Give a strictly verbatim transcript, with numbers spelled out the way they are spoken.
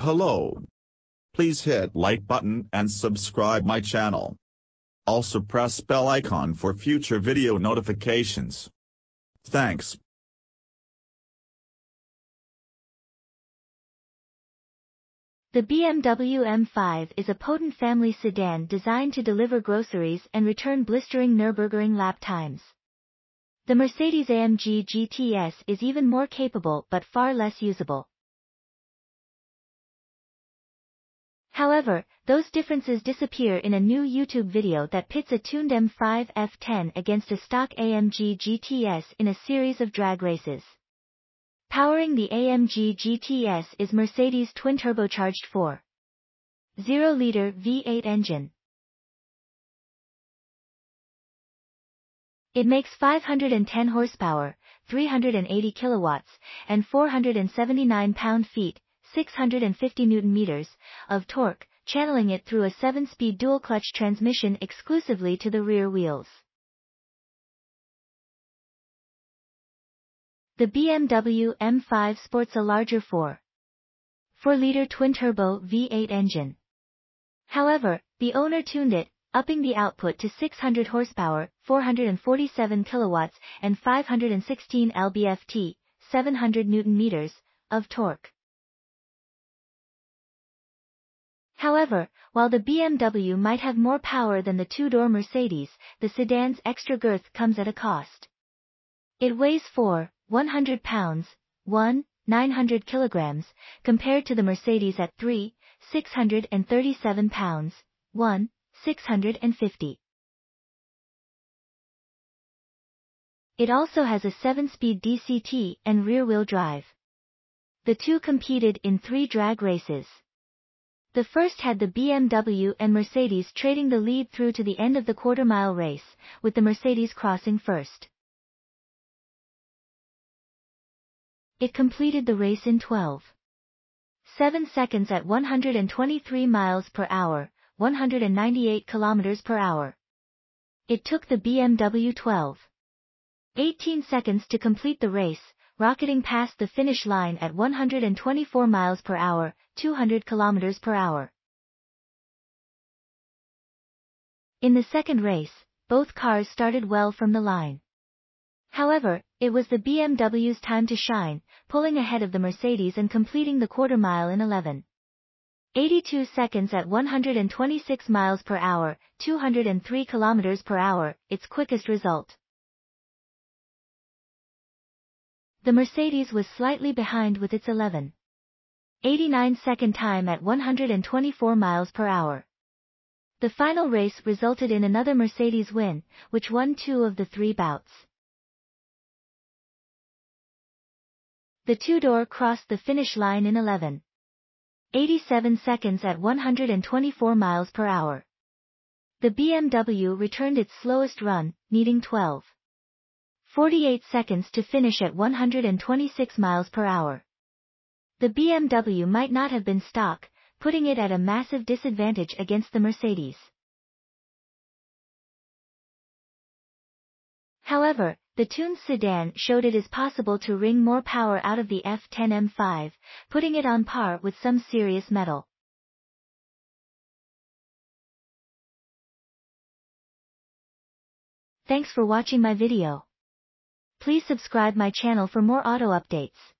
Hello. Please hit like button and subscribe my channel. Also press bell icon for future video notifications. Thanks. The B M W M five is a potent family sedan designed to deliver groceries and return blistering Nürburgring lap times. The Mercedes-A M G G T S is even more capable but far less usable. However, those differences disappear in a new YouTube video that pits a tuned M five F ten against a stock A M G G T S in a series of drag races. Powering the A M G G T S is Mercedes' twin-turbocharged four point oh liter V eight engine. It makes five hundred ten horsepower, three hundred eighty kilowatts, and four hundred seventy-nine pound-feet, six hundred fifty newton-meters, of torque, channeling it through a seven-speed dual-clutch transmission exclusively to the rear wheels. The B M W M five sports a larger four point four liter twin-turbo V eight engine. However, the owner tuned it, upping the output to six hundred horsepower, four hundred forty-seven kilowatts, and five hundred sixteen lb-ft, seven hundred newton-meters, of torque. However, while the B M W might have more power than the two-door Mercedes, the sedan's extra girth comes at a cost. It weighs four thousand one hundred pounds, one thousand nine hundred kilograms, compared to the Mercedes at three thousand six hundred thirty-seven pounds, one thousand six hundred fifty. It also has a seven-speed D C T and rear-wheel drive. The two competed in three drag races. The first had the B M W and Mercedes trading the lead through to the end of the quarter-mile race, with the Mercedes crossing first. It completed the race in twelve point seven seconds at one hundred twenty-three miles per hour, one hundred ninety-eight kilometers per hour. It took the B M W twelve point one eight seconds to complete the race, rocketing past the finish line at one hundred twenty-four miles per hour, two hundred kilometers per hour. In the second race, both cars started well from the line. However, it was the B M W's time to shine, pulling ahead of the Mercedes and completing the quarter mile in eleven point eight two seconds at one hundred twenty-six miles per hour, two hundred three kilometers per hour, its quickest result. The Mercedes was slightly behind with its eleven point eight nine second time at one hundred twenty-four miles per hour. The final race resulted in another Mercedes win, which won two of the three bouts. The two-door crossed the finish line in eleven point eight seven seconds at one hundred twenty-four miles per hour. The B M W returned its slowest run, needing twelve point four eight seconds to finish at one hundred twenty-six miles per hour. The B M W might not have been stock, putting it at a massive disadvantage against the Mercedes. However, the tuned sedan showed it is possible to wring more power out of the F ten M five, putting it on par with some serious metal. Thanks for watching my video. Please subscribe my channel for more auto updates.